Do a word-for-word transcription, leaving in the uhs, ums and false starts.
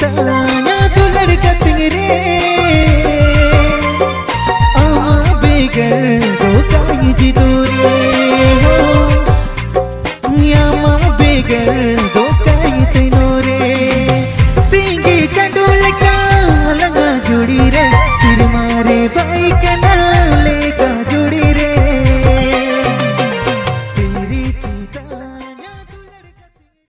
दीवाना तो लड़का तेरे आवा बेगर तो काई जी दूरी हो यामा बेगर तो काई तेनो रे सिंगी चंडू लगा लगा जोड़ी रे सिर मारे भाई कना।